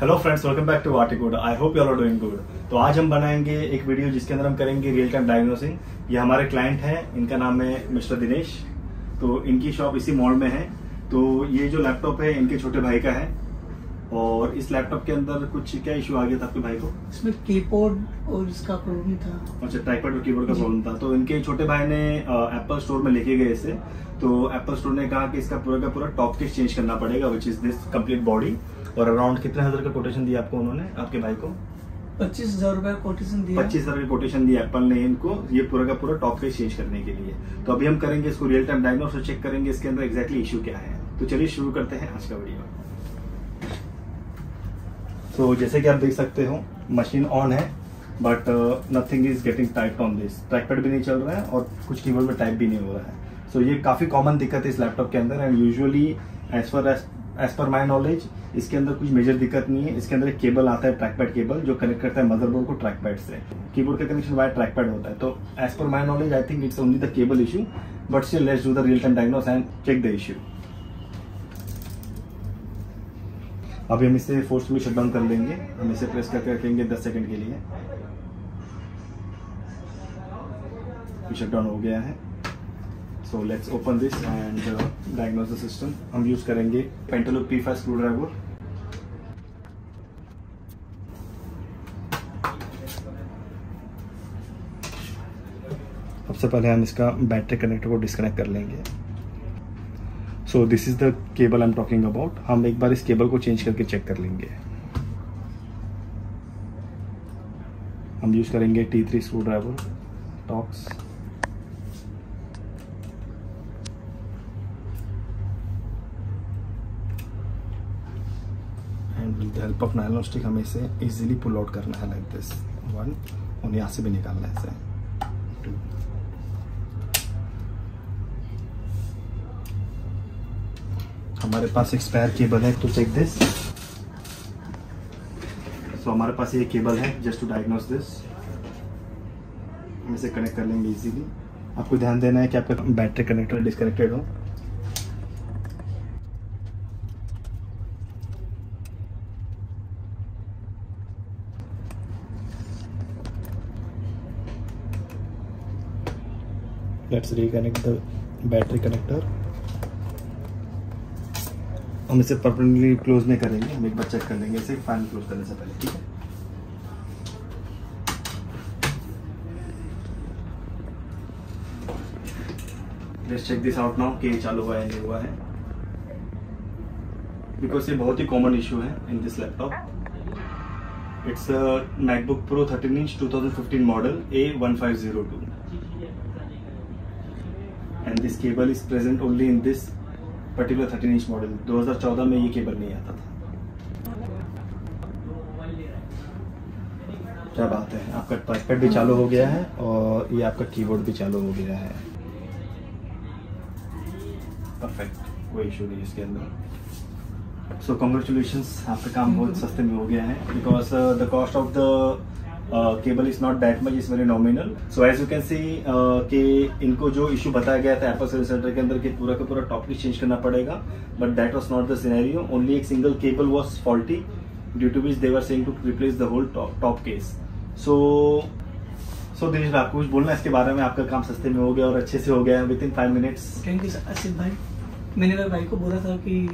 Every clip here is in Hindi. Hello friends, welcome back to Articwood. I hope you all are doing good. तो आज हम बनाएंगे एक वीडियो जिसके अंदर हम करेंगे रियल टाइम डायग्नोसिंग। ये हमारे क्लाइंट हैं, इनका नाम है मिस्टर दिनेश। तो इनकी शॉप इसी मॉल में है। तो ये जो लैपटॉप है इनके छोटे भाई का है, और इस लैपटॉप के अंदर कुछ क्या इशू आ गया था आपके भाई को? इसमें कीबोर्ड और इसका प्रॉब्लम था। अच्छा, टाइपड और कीबोर्ड का प्रॉब्लम था। तो इनके छोटे भाई ने एप्पल स्टोर में लेके गए इसे। तो एप्पल स्टोर ने कहा कि इसका पूरा का पूरा टॉप केस चेंज करना पड़ेगा, which is this complete body. और अराउंड कितने हजार का कोटेशन दिया आपको उन्होंने, आपके भाई को? 25,000 रुपए कोटेशन दिया। 25,000 का कोटेशन दिया एप्पल ने इनको, ये पूरा का पूरा टॉप केस चेंज करने के लिए। तो अभी हम करेंगे इसको रियल टाइम डायग्नोस और चेक करेंगे इसके अंदर एग्जैक्टली इशू क्या है। तो चलिए शुरू करते हैं आज का वीडियो। तो जैसे कि आप देख सकते हो मशीन ऑन है, but nothing is getting type on this. Trackpad भी नहीं चल रहा है और कुछ कीबोर्ड में टाइप भी नहीं हो रहा है। सो ये काफी कॉमन दिक्कत है इस लैपटॉप के अंदर। And usually as per my knowledge इसके अंदर कुछ मेजर दिक्कत नहीं है। इसके अंदर एक केबल आता है, ट्रैकपैड केबल, जो कनेक्ट करता है मदरबोर्ड को ट्रैकपैड से। कीबोर्ड का कनेक्शन वायर ट्रैकपैड होता है। तो as per my knowledge I think it's only the cable issue, but still let's do the real time diagnose and check the issue. अभी हम इसे फोर्सफुली शटडाउन कर देंगे। हम इसे प्रेस करके रखेंगे 10 सेकंड के लिए। शटडाउन हो गया है। So let's open this and diagnose the system. हम यूज करेंगे पेंटालूप P5 स्क्रू ड्राइवर। सबसे पहले हम इसका बैटरी कनेक्टर को डिस्कनेक्ट कर लेंगे। So this is the cable I am talking about. हम एक बार इस केबल को चेंज करके चेक कर लेंगे। हम यूज करेंगे T3 screw driver talks. And with the help of nylon stick हमें इसे इजिली पुल आउट करना है, लाइक दिस। 1 और यहाँ से भी निकालना है इसे। 2 हमारे पास एक्सपायर केबल है, तो चेक दिस। सो हमारे पास ये केबल है जस्ट टू डायग्नोस दिस। हम इसे कनेक्ट कर लेंगे इजीली। आपको ध्यान देना है कि आपका बैटरी कनेक्टर डिस्कनेक्टेड हो। Let's reconnect the battery connector. हम इसे परपेंडिकुलरली क्लोज नहीं करेंगे, हम एक बार चेक कर लेंगे इसे फाइनल क्लोज करने से पहले, ठीक है। Let's check this out now कि ये चालू हुआ है नहीं हुआ है, बिकॉज ये बहुत ही कॉमन इशू है in this laptop. It's a MacBook pro 13 inch 2015 model A1502 and this cable is present only in this particular 13 inch model. 2014 में ये केबल नहीं आता था। क्या बात है, आपका टाइपपैड भी चालू हो गया है और ये आपका कीबोर्ड भी चालू हो गया है। परफेक्ट, कोई इशू नहीं इसके अंदर। सो कॉन्ग्रेचुलेशंस, आपका काम बहुत सस्ते में हो गया है, because the cost of the cable is not that much, is very nominal. So as you can see कि इनको जो इशू बताया गया था एप्पल सर्विस सेंटर के अंदर कि पूरा का पूरा टॉप केस चेंज करना पड़ेगा, but that was not the scenario. Only एक single cable was faulty, due to which they were saying to replace the whole top case. So Dinesh, आपको कुछ बोलना है इसके बारे में? आपका काम सस्ते में हो गया और अच्छे से हो गया है within 5 minutes. Thank you sir. Asif भाई, मैंने मेरे भाई को बोला था कि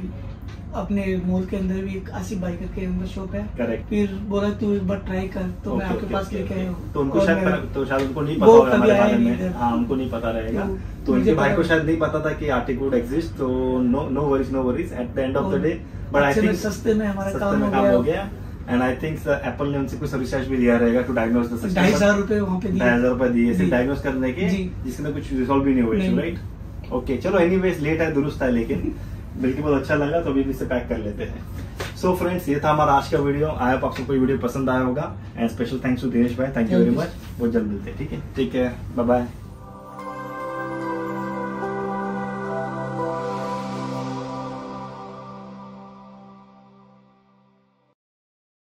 अपने मॉल के अंदर भी एक आसिफ भाई करके अंदर शॉप है। करेक्ट। फिर बोला तू एक बार ट्राई कर, तो मैं आपके पास लेके आया हूँ। तो उनको शायद उनको नहीं पता होगा हमारे बारे में। हाँ, उनको नहीं पता रहेगा। तो उनके भाई को शायद नहीं पता था कि आर्टिकवुड एग्जिस्ट। तो no worries at the end of the day, but I think सस्ते में हमारा काम हो गया। एंड आई थिंक एप्पल ने उनसे कुछ रिसर्च भी दिया रहेगा टू डायग्नोस द सिस्टम। 2,500 रुपए वहाँ पे 2,500 रुपए दिए सिर्फ डायग्नोस करने के, जिसमें कुछ रिजोल्व भी नहीं हुआ। राइट, ओके, चलो। एनीवेज लेट है, दुरुस्त है, लेकिन बिल्कुल बहुत अच्छा लगा। तो अभी इसे पैक कर लेते हैं। सो फ्रेंड्स, ये था हमारा आज का वीडियो। आई होप आपको कोई वीडियो पसंद आया होगा। And special thanks to Dinesh भाई, थैंक यू वेरी मच। बहुत जल्द मिलते हैं, ठीक है। Bye bye.